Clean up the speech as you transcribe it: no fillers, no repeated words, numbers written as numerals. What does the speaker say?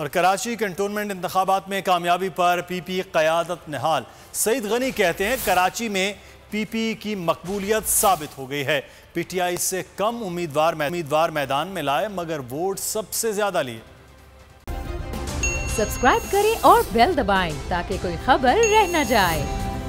और कराची कंटोनमेंट इंतखाबात में कामयाबी पर पीपी क़यादत निहाल। सईद गनी कहते हैं कराची में पीपी की मकबूलियत साबित हो गई है। पीटीआई से कम उम्मीदवार मैदान में लाए मगर वोट सबसे ज्यादा लिए। सब्सक्राइब करें और बेल दबाएं ताकि कोई खबर रह न जाए।